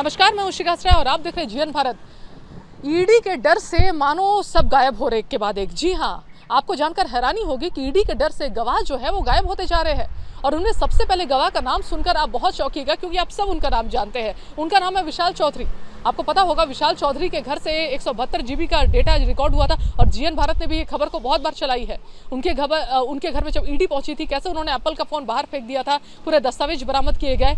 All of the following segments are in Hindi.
नमस्कार, मैं उषा गासरा और आप देख रहे हैं जीएन भारत। ईडी के डर से मानो सब गायब हो रहे एक के बाद एक। जी हाँ, आपको जानकर हैरानी होगी कि ईडी के डर से गवाह जो है वो गायब होते जा रहे हैं। और उनमें सबसे पहले गवाह का नाम सुनकर आप बहुत चौंकिएगा, क्योंकि आप सब उनका नाम जानते हैं। उनका नाम है विशाल चौधरी। आपको पता होगा विशाल चौधरी के घर से 172 GB का डेटा रिकॉर्ड हुआ था और जीएन भारत ने भी ये खबर को बहुत बार चलाई है। उनके घर में जब ईडी पहुंची थी, कैसे उन्होंने एप्पल का फ़ोन बाहर फेंक दिया था, पूरे दस्तावेज बरामद किए गए,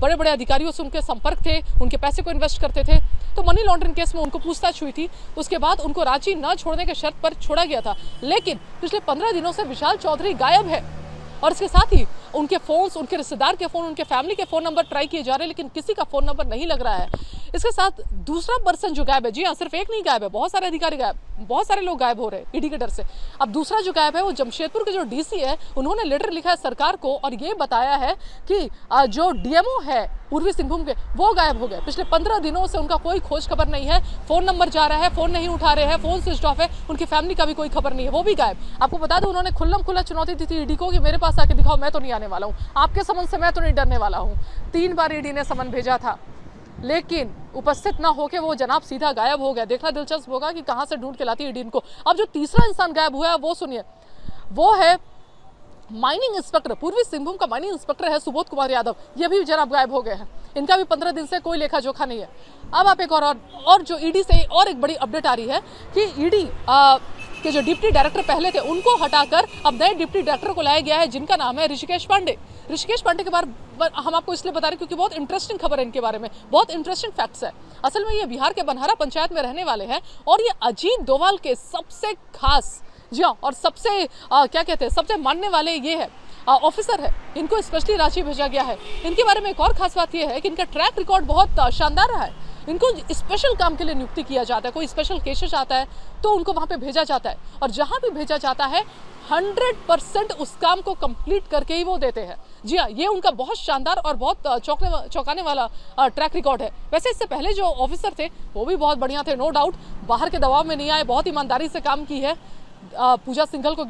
बड़े बड़े अधिकारियों से उनके संपर्क थे, उनके पैसे को इन्वेस्ट करते थे। तो मनी लॉन्ड्रिंग केस में उनको पूछताछ हुई थी, उसके बाद उनको रांची न छोड़ने के शर्त पर छोड़ा गया था। लेकिन पिछले 15 दिनों से विशाल चौधरी गायब है और इसके साथ ही उनके फोन्स, उनके रिश्तेदार के फ़ोन, उनके फैमिली के फ़ोन नंबर ट्राई किए जा रहे हैं, लेकिन किसी का फ़ोन नंबर नहीं लग रहा है। इसके साथ दूसरा पर्सन जो गायब है, जी हाँ, सिर्फ एक नहीं गायब है, बहुत सारे अधिकारी गायब, बहुत सारे लोग गायब हो रहे हैं ईडी के डर से। अब दूसरा जो गायब है वो जमशेदपुर के जो डीसी है, उन्होंने लेटर लिखा है सरकार को और ये बताया है कि जो डीएमओ है पूर्वी सिंहभूम के, वो गायब हो गए। पिछले 15 दिनों से उनका कोई खोज खबर नहीं है। फ़ोन नंबर जा रहा है, फ़ोन नहीं उठा रहे हैं, फ़ोन स्विच ऑफ है, उनकी फैमिली का भी कोई खबर नहीं है, वो भी गायब। आपको बता दूं, उन्होंने खुल्लम खुला चुनौती दी थी ईडी को कि मेरे पास आके दिखाओ, मैं तो नहीं आने वाला हूँ, आपके समन से मैं तो नहीं डरने वाला हूँ। 3 बार ईडी ने समन भेजा था, लेकिन उपस्थित ना होकर वो जनाब सीधा गायब हो गया। देखना दिलचस्प होगा कि कहाँ से ढूंढ के लाती ईडी इनको। अब जो तीसरा इंसान गायब हुआ है वो सुनिए, वो है माइनिंग इंस्पेक्टर, पूर्वी सिंहभूम का माइनिंग इंस्पेक्टर है सुबोध कुमार यादव। ये भी जनाब गायब हो गए हैं, इनका भी 15 दिन से कोई लेखा जोखा नहीं है। अब आप एक और जो ईडी से और एक बड़ी अपडेट आ रही है कि ईडी के जो डिप्टी डायरेक्टर पहले थे उनको हटाकर अब नए डिप्टी डायरेक्टर को लाया गया है, जिनका नाम है ऋषिकेश पांडे। ऋषिकेश पांडे के बारे हम आपको इसलिए बता रहे हैं क्योंकि बहुत इंटरेस्टिंग खबर है इनके बारे में, बहुत इंटरेस्टिंग फैक्ट्स है। असल में ये बिहार के बनहारा पंचायत में रहने वाले हैं और ये अजीत दोवाल के सबसे खास, जी हाँ, और सबसे सबसे मानने वाले ये है, ऑफिसर है। इनको स्पेशली रांची भेजा गया है। इनके बारे में एक और खास बात यह है कि इनका ट्रैक रिकॉर्ड बहुत शानदार रहा है। इनको स्पेशल काम के लिए नियुक्ति किया जाता है, कोई स्पेशल केसेस आता है तो उनको वहाँ पे भेजा जाता है और जहाँ भी भेजा जाता है 100% उस काम को कंप्लीट करके ही वो देते हैं। जी हाँ, ये उनका बहुत शानदार और बहुत चौंकाने वाला ट्रैक रिकॉर्ड है। वैसे इससे पहले जो ऑफिसर थे वो भी बहुत बढ़िया थे, नो डाउट, बाहर के दबाव में नहीं आए, बहुत ईमानदारी से काम की है। पूजा सिंघल को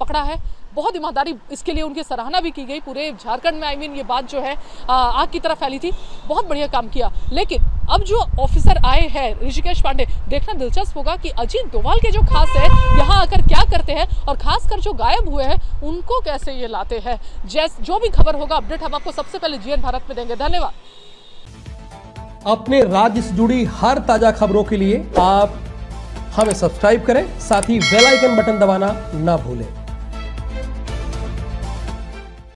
पकड़ा है, बहुत ईमानदारी, इसके लिए उनकी सराहना भी की गई पूरे झारखंड में। आई मीन ये बात जो है आग की तरफ फैली थी, बहुत बढ़िया काम किया। लेकिन अब जो ऑफिसर आए हैं ऋषिकेश पांडे, देखना दिलचस्प होगा कि अजीत दोवाल के जो खास है यहाँ आकर क्या करते हैं और खासकर जो गायब हुए हैं उनको कैसे ये लाते हैं। जैसे जो भी खबर होगा, अपडेट हम आपको सबसे पहले जीएन भारत में देंगे। धन्यवाद। अपने राज्य से जुड़ी हर ताजा खबरों के लिए आप हमें सब्सक्राइब करें, साथ ही बेल आइकन बटन दबाना ना भूलें।